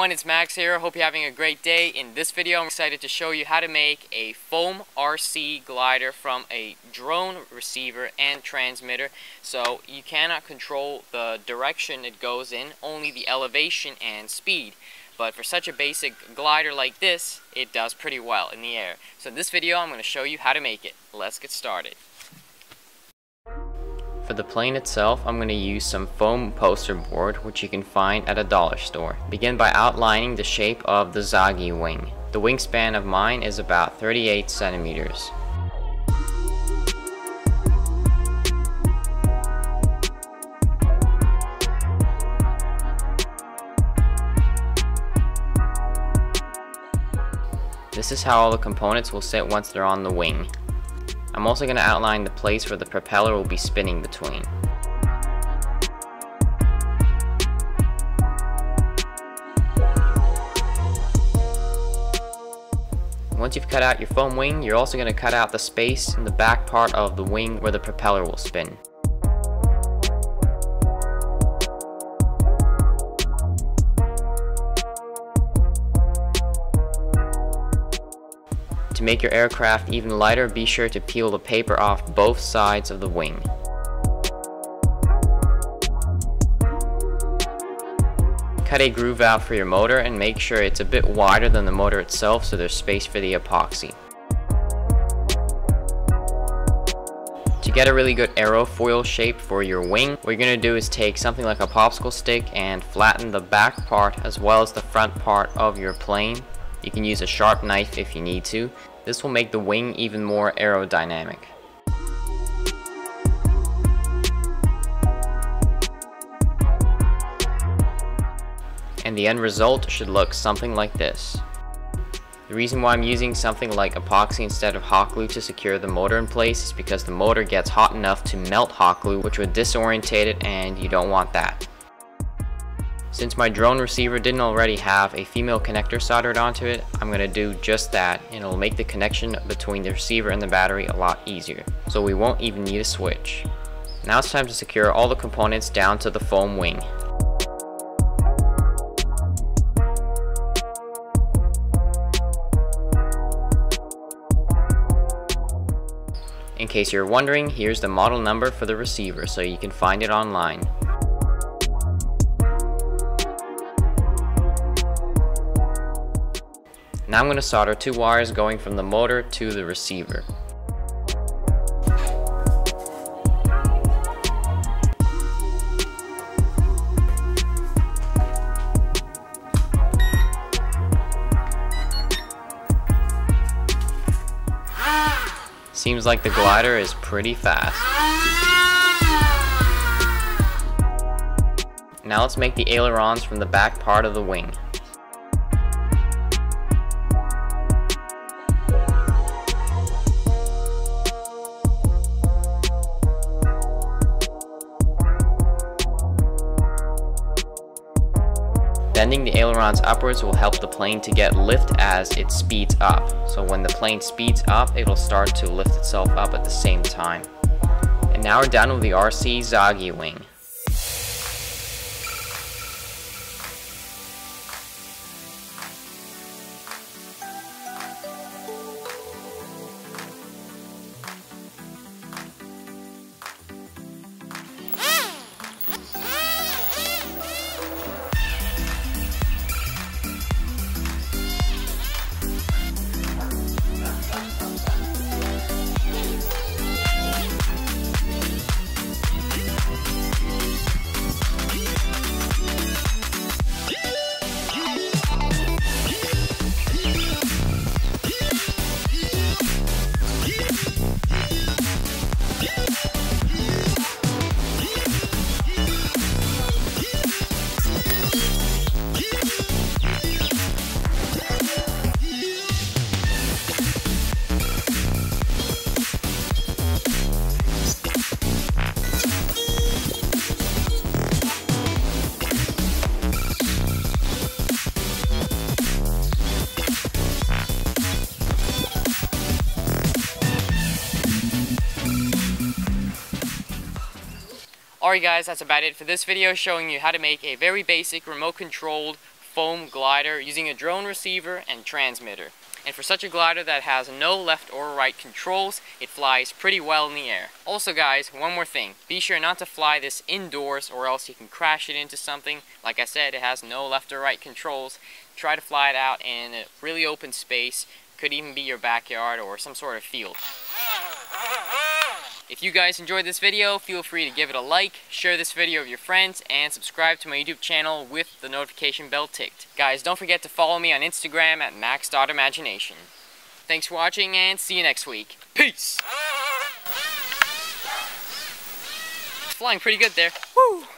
everyone, it's Max here. Hope you're having a great day. In this video, I'm excited to show you how to make a foam RC glider from a drone receiver and transmitter. So you cannot control the direction it goes in, only the elevation and speed. But for such a basic glider like this, it does pretty well in the air. So in this video, I'm going to show you how to make it. Let's get started. For the plane itself, I'm going to use some foam poster board, which you can find at a dollar store. Begin by outlining the shape of the Zagi wing. The wingspan of mine is about 38 centimeters. This is how all the components will sit once they're on the wing. I'm also going to outline the place where the propeller will be spinning between. Once you've cut out your foam wing, you're also going to cut out the space in the back part of the wing where the propeller will spin. To make your aircraft even lighter, be sure to peel the paper off both sides of the wing. Cut a groove out for your motor and make sure it's a bit wider than the motor itself so there's space for the epoxy. To get a really good aerofoil shape for your wing, what you're going to do is take something like a popsicle stick and flatten the back part as well as the front part of your plane. You can use a sharp knife if you need to. This will make the wing even more aerodynamic. And the end result should look something like this. The reason why I'm using something like epoxy instead of hot glue to secure the motor in place is because the motor gets hot enough to melt hot glue, which would disorientate it, and you don't want that. Since my drone receiver didn't already have a female connector soldered onto it, I'm going to do just that, and it'll make the connection between the receiver and the battery a lot easier, so we won't even need a switch. Now it's time to secure all the components down to the foam wing. In case you're wondering, here's the model number for the receiver, so you can find it online. Now I'm going to solder two wires going from the motor to the receiver. Seems like the glider is pretty fast. Now let's make the ailerons from the back part of the wing. Bending the ailerons upwards will help the plane to get lift as it speeds up. So when the plane speeds up, it'll start to lift itself up at the same time. And now we're done with the RC Zagi wing. Alright guys, that's about it for this video showing you how to make a very basic remote controlled foam glider using a drone receiver and transmitter. And for such a glider that has no left or right controls, it flies pretty well in the air. Also guys, one more thing, be sure not to fly this indoors or else you can crash it into something. Like I said, it has no left or right controls. Try to fly it out in a really open space, could even be your backyard or some sort of field. If you guys enjoyed this video, feel free to give it a like, share this video with your friends, and subscribe to my YouTube channel with the notification bell ticked. Guys, don't forget to follow me on Instagram at max.imagination. Thanks for watching, and see you next week. Peace! It's flying pretty good there. Woo!